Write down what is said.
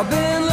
I've been